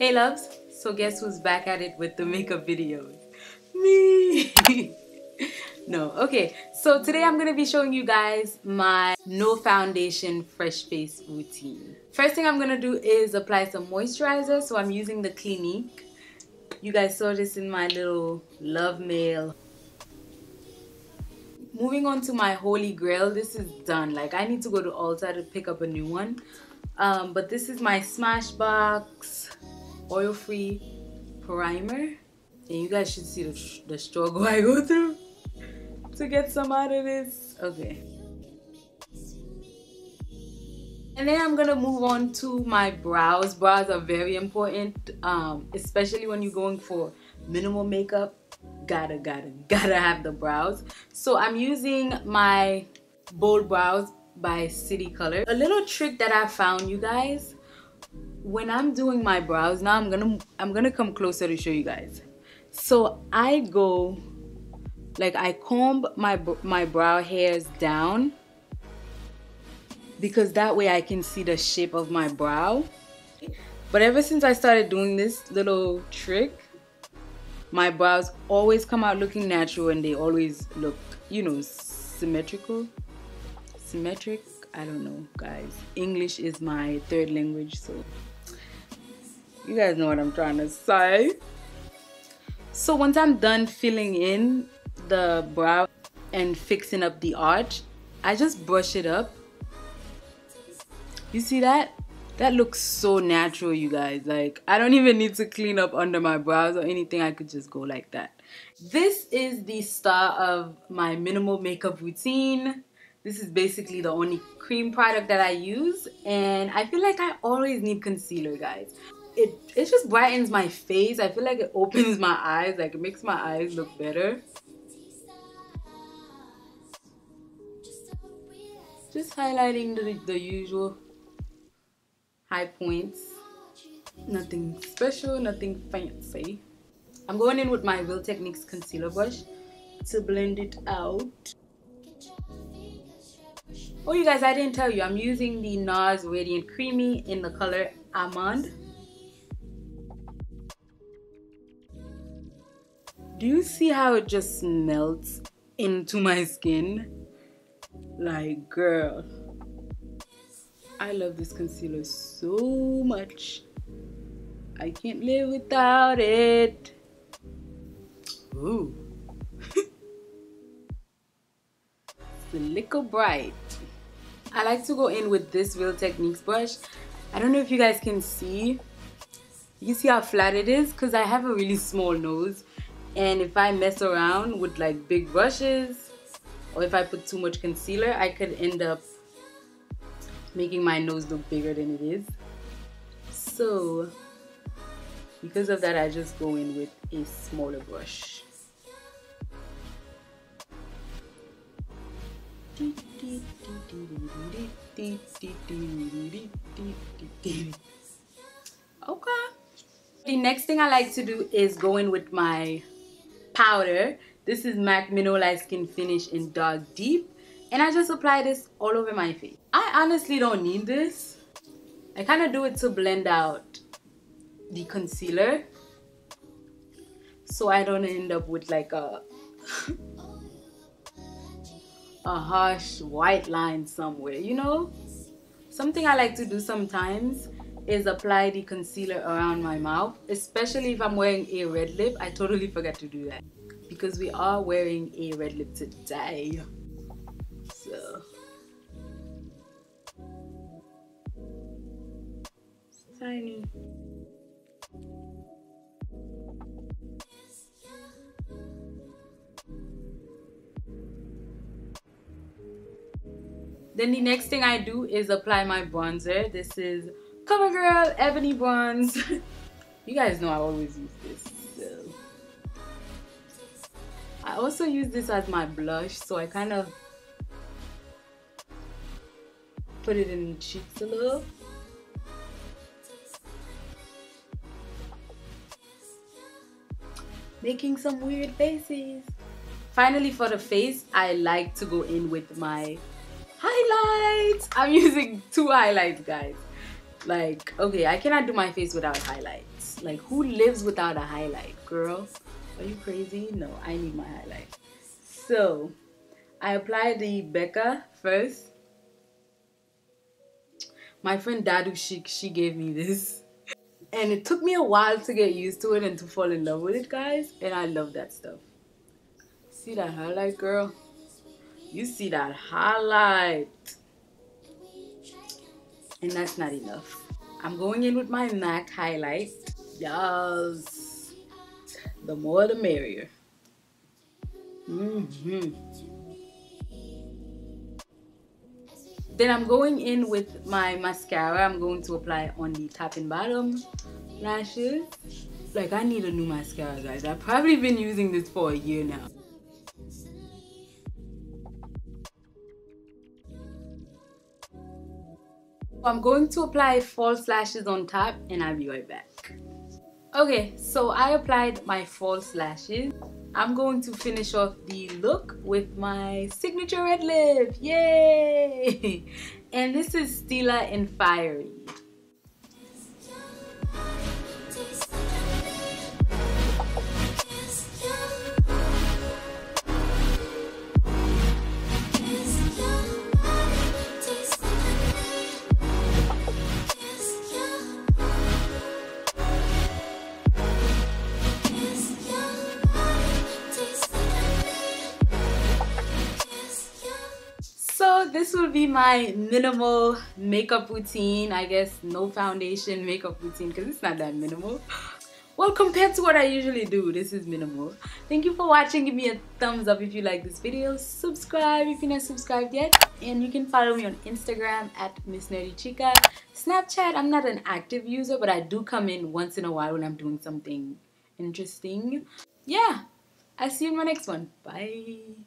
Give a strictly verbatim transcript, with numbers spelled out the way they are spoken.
Hey loves, so guess who's back at it with the makeup videos? Me! No, okay, so today I'm gonna be showing you guys my no foundation fresh face routine. First thing I'm gonna do is apply some moisturizer, so I'm using the Clinique. You guys saw this in my little love mail. Moving on to my holy grail, this is done. Like, I need to go to Ulta to pick up a new one. Um, but this is my Smashbox oil-free primer. And you guys should see the, the struggle I go through to get some out of this. Okay. And then I'm gonna move on to my brows. Brows are very important, um, especially when you're going for minimal makeup. Gotta, gotta, gotta have the brows. So I'm using my Bold Brows by City Color. A little trick that I found, you guys, when I'm doing my brows now, I'm gonna I'm gonna come closer to show you guys. So I go, like, I comb my my brow hairs down, because that way I can see the shape of my brow. But ever since I started doing this little trick, my brows always come out looking natural, and they always look, you know, symmetrical. Symmetric, I don't know, guys. English is my third language, so you guys know what I'm trying to say. So once I'm done filling in the brow and fixing up the arch, I just brush it up. You see that? That looks so natural, you guys. Like, I don't even need to clean up under my brows or anything. I could just go like that. This is the star of my minimal makeup routine. This is basically the only cream product that I use, and I feel like I always need concealer, guys. It, it just brightens my face. I feel like it opens my eyes, like it makes my eyes look better. Just highlighting the, the usual high points. Nothing special, nothing fancy. I'm going in with my Real Techniques concealer brush to blend it out. Oh, you guys, I didn't tell you, I'm using the NARS Radiant Creamy in the color Almond. Do you see how it just melts into my skin? Like, girl, I love this concealer so much. I can't live without it. Ooh. Silica Bright. I like to go in with this Real Techniques brush. I don't know if you guys can see. You see how flat it is? Because I have a really small nose. And if I mess around with like big brushes, or if I put too much concealer, I could end up making my nose look bigger than it is. So because of that, I just go in with a smaller brush. Okay. The next thing I like to do is go in with my powder. This is Mac Mineral Light Skin Finish in Dark Deep, and I just apply this all over my face. I honestly don't need this. I kind of do it to blend out the concealer, so I don't end up with like a a harsh white line somewhere, you know? Something I like to do sometimes is apply the concealer around my mouth, especially if I'm wearing a red lip. I totally forgot to do that, because we are wearing a red lip today. So tiny. Then the next thing I do is apply my bronzer. This is CoverGirl Ebony Bronze. You guys know I always use this. So I also use this as my blush, so I kind of put it in the cheeks a little. Making some weird faces. Finally, for the face, I like to go in with my highlights. I'm using two highlights, guys. Like, okay, I cannot do my face without highlights. Like, who lives without a highlight, girl? Are you crazy? No, I need my highlight. So, I applied the Becca first. My friend Dadu Chic, she gave me this. And it took me a while to get used to it and to fall in love with it, guys. And I love that stuff. See that highlight, girl? You see that highlight? And that's not enough. I'm going in with my MAC highlight. Yes. The more the merrier. Mm-hmm. Then I'm going in with my mascara. I'm going to apply on the top and bottom lashes. Like, I need a new mascara, guys. I've probably been using this for a year now. I'm going to apply false lashes on top and I'll be right back. Okay, so I applied my false lashes. I'm going to finish off the look with my signature red lip. Yay! And this is Stila in Fiery. This will be my minimal makeup routine, I guess. No foundation makeup routine, because it's not that minimal. Well, compared to what I usually do, this is minimal. Thank you for watching. Give me a thumbs up if you like this video. Subscribe if you're not subscribed yet. And you can follow me on Instagram at Miss Nerdy Chica. Snapchat, I'm not an active user, but I do come in once in a while when I'm doing something interesting. Yeah, I'll see you in my next one. Bye.